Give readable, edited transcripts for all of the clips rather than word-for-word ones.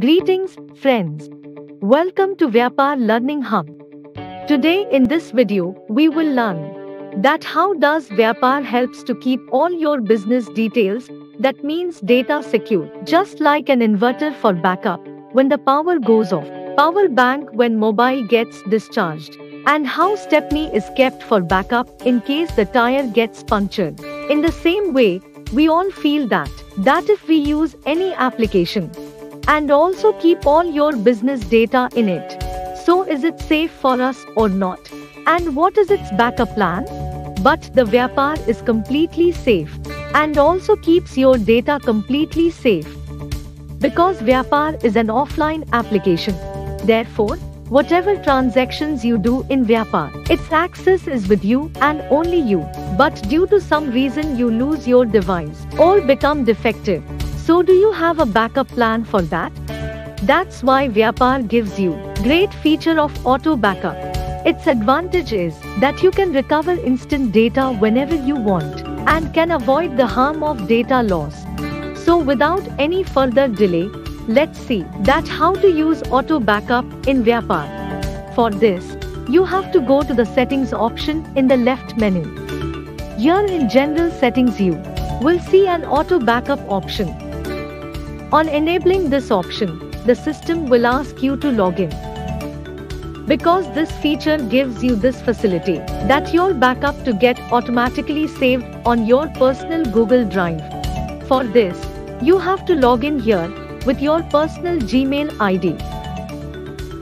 Greetings, friends. Welcome to Vyapar Learning Hub. Today in this video, we will learn that how does Vyapar helps to keep all your business details, that means data secure, just like an inverter for backup when the power goes off, power bank when mobile gets discharged, and how stepney is kept for backup in case the tire gets punctured. In the same way, we all feel that if we use any application, and also keep all your business data in it. So is it safe for us or not? And what is its backup plan? But the Vyapar is completely safe and also keeps your data completely safe. Because Vyapar is an offline application. Therefore, whatever transactions you do in Vyapar, its access is with you and only you. But due to some reason you lose your device or become defective. So do you have a backup plan for that? That's why Vyapar gives you great feature of auto backup. Its advantage is that you can recover instant data whenever you want and can avoid the harm of data loss. So without any further delay, let's see that how to use auto backup in Vyapar. For this, you have to go to the settings option in the left menu. Here in general settings you will see an auto backup option. On enabling this option, the system will ask you to log in. Because this feature gives you this facility that your backup to get automatically saved on your personal Google Drive. For this, you have to log in here with your personal Gmail ID.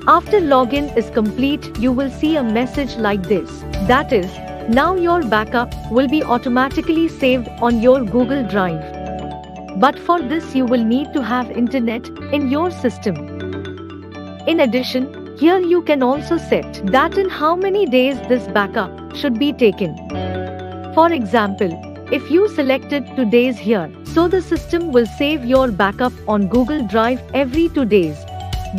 After login is complete, you will see a message like this. That is, now your backup will be automatically saved on your Google Drive. But for this you will need to have internet in your system. In addition, here you can also set that in how many days this backup should be taken. For example, if you selected 2 days here, so the system will save your backup on Google Drive every 2 days.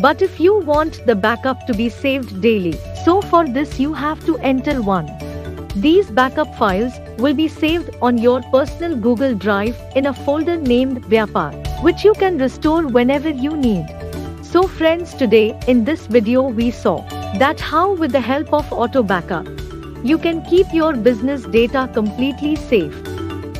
But if you want the backup to be saved daily, so for this you have to enter one. These backup files will be saved on your personal Google Drive in a folder named Vyapar, which you can restore whenever you need. So friends, today in this video we saw that how with the help of auto backup, you can keep your business data completely safe.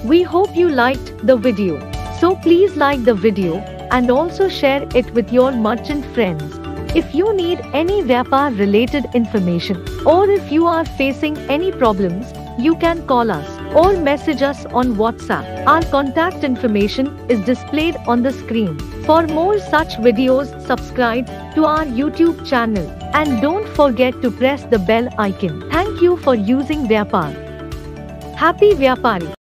We hope you liked the video. So please like the video and also share it with your merchant friends. If you need any Vyapar related information or if you are facing any problems, you can call us or message us on WhatsApp. Our contact information is displayed on the screen. For more such videos, subscribe to our YouTube channel and don't forget to press the bell icon. Thank you for using Vyapar. Happy Vyapari!